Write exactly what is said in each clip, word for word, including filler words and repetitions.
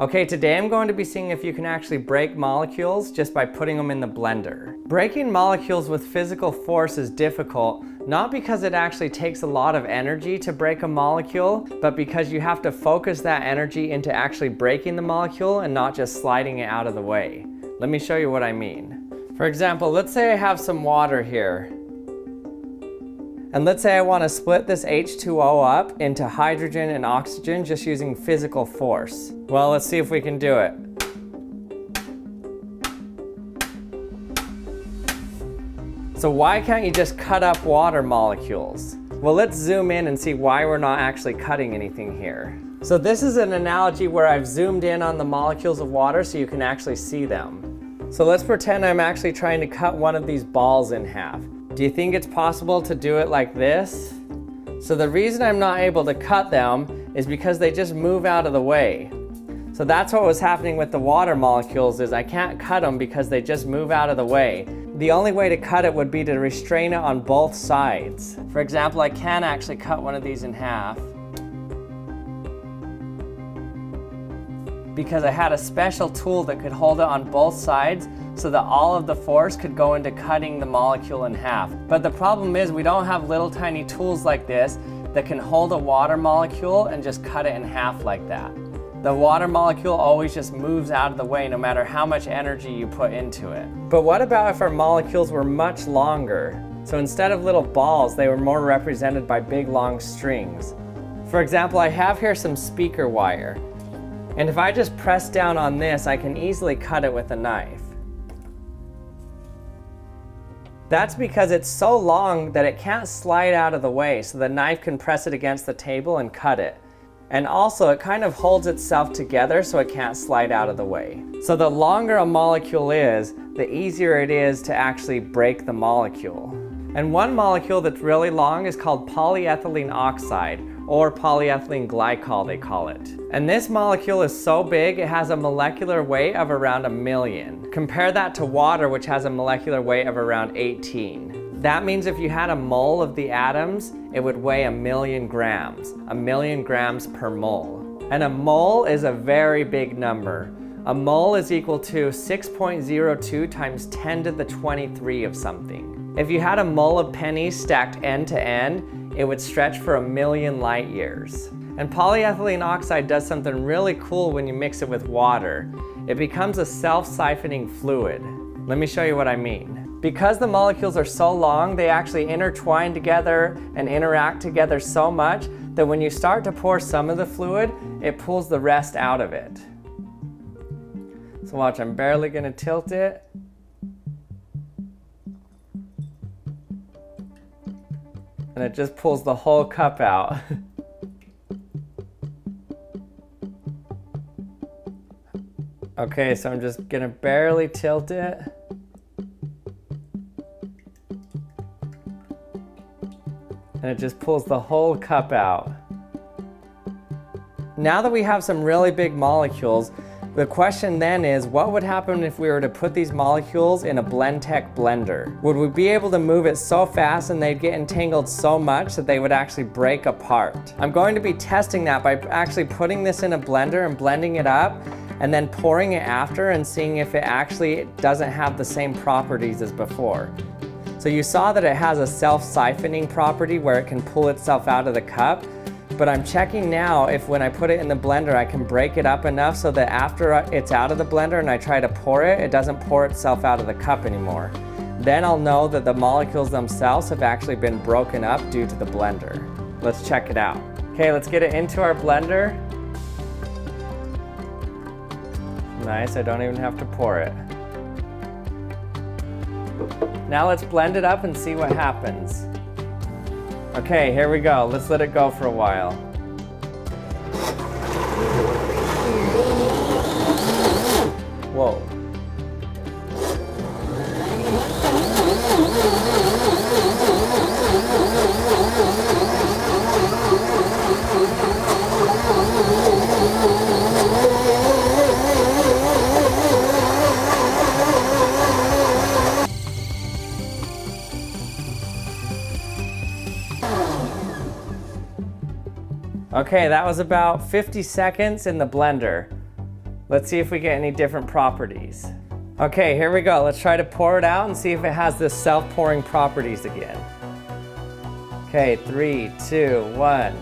Okay, today I'm going to be seeing if you can actually break molecules just by putting them in the blender. Breaking molecules with physical force is difficult, not because it actually takes a lot of energy to break a molecule, but because you have to focus that energy into actually breaking the molecule and not just sliding it out of the way. Let me show you what I mean. For example, let's say I have some water here. And let's say I want to split this H two O up into hydrogen and oxygen just using physical force. Well, let's see if we can do it. So why can't you just cut up water molecules? Well, let's zoom in and see why we're not actually cutting anything here. So this is an analogy where I've zoomed in on the molecules of water so you can actually see them. So let's pretend I'm actually trying to cut one of these balls in half. Do you think it's possible to do it like this? So the reason I'm not able to cut them is because they just move out of the way. So that's what was happening with the water molecules is I can't cut them because they just move out of the way. The only way to cut it would be to restrain it on both sides. For example, I can actually cut one of these in half because I had a special tool that could hold it on both sides so that all of the force could go into cutting the molecule in half. But the problem is we don't have little tiny tools like this that can hold a water molecule and just cut it in half like that. The water molecule always just moves out of the way no matter how much energy you put into it. But what about if our molecules were much longer? So instead of little balls, they were more represented by big long strings. For example, I have here some speaker wire. And if I just press down on this, I can easily cut it with a knife. That's because it's so long that it can't slide out of the way, so the knife can press it against the table and cut it. And also, it kind of holds itself together so it can't slide out of the way. So the longer a molecule is, the easier it is to actually break the molecule. And one molecule that's really long is called polyethylene oxide, or polyethylene glycol they call it. And this molecule is so big it has a molecular weight of around a million. Compare that to water, which has a molecular weight of around eighteen. That means if you had a mole of the atoms, it would weigh a million grams. A million grams per mole. And a mole is a very big number. A mole is equal to six point zero two times ten to the twenty-three of something. If you had a mole of pennies stacked end to end, it would stretch for a million light years. And polyethylene oxide does something really cool when you mix it with water. It becomes a self-siphoning fluid. Let me show you what I mean. Because the molecules are so long, they actually intertwine together and interact together so much that when you start to pour some of the fluid, it pulls the rest out of it. So watch, I'm barely gonna tilt it. And it just pulls the whole cup out. Okay, so I'm just gonna barely tilt it. And it just pulls the whole cup out. Now that we have some really big molecules, the question then is, what would happen if we were to put these molecules in a Blendtec blender? Would we be able to move it so fast and they'd get entangled so much that they would actually break apart? I'm going to be testing that by actually putting this in a blender and blending it up and then pouring it after and seeing if it actually doesn't have the same properties as before. So you saw that it has a self-siphoning property where it can pull itself out of the cup. But I'm checking now if when I put it in the blender I can break it up enough so that after it's out of the blender and I try to pour it, it doesn't pour itself out of the cup anymore. Then I'll know that the molecules themselves have actually been broken up due to the blender. Let's check it out. Okay, let's get it into our blender. Nice, I don't even have to pour it. Now let's blend it up and see what happens. Okay, here we go. Let's let it go for a while. Whoa. Okay, that was about fifty seconds in the blender. Let's see if we get any different properties. Okay, here we go. Let's try to pour it out and see if it has the self-pouring properties again. Okay, three, two, one.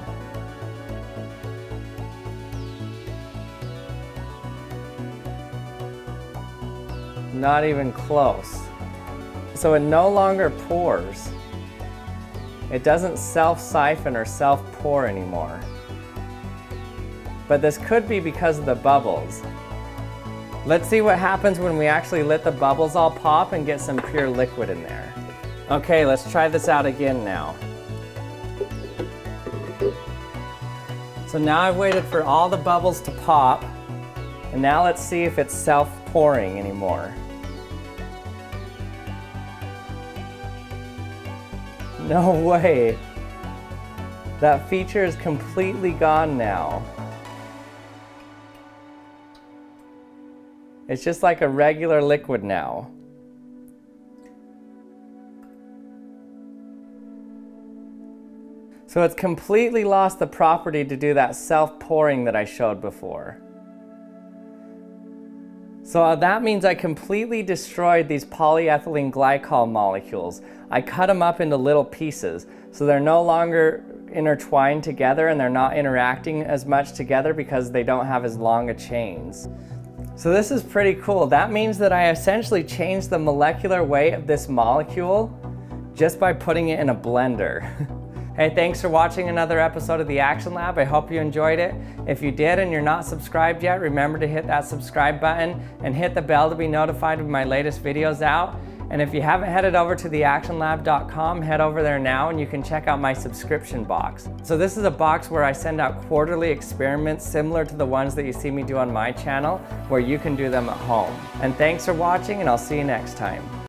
Not even close. So it no longer pours. It doesn't self-siphon or self-pour anymore. But this could be because of the bubbles. Let's see what happens when we actually let the bubbles all pop and get some pure liquid in there. Okay, let's try this out again now. So now I've waited for all the bubbles to pop, and now let's see if it's self-pouring anymore. No way. That feature is completely gone now. It's just like a regular liquid now. So it's completely lost the property to do that self-pouring that I showed before. So that means I completely destroyed these polyethylene glycol molecules. I cut them up into little pieces, so they're no longer intertwined together and they're not interacting as much together because they don't have as long a chains. So this is pretty cool. That means that I essentially changed the molecular weight of this molecule just by putting it in a blender. Hey, thanks for watching another episode of The Action Lab. I hope you enjoyed it. If you did and you're not subscribed yet, remember to hit that subscribe button and hit the bell to be notified when my latest videos out. And if you haven't headed over to the action lab dot com, head over there now and you can check out my subscription box. So this is a box where I send out quarterly experiments similar to the ones that you see me do on my channel, where you can do them at home. And thanks for watching, and I'll see you next time.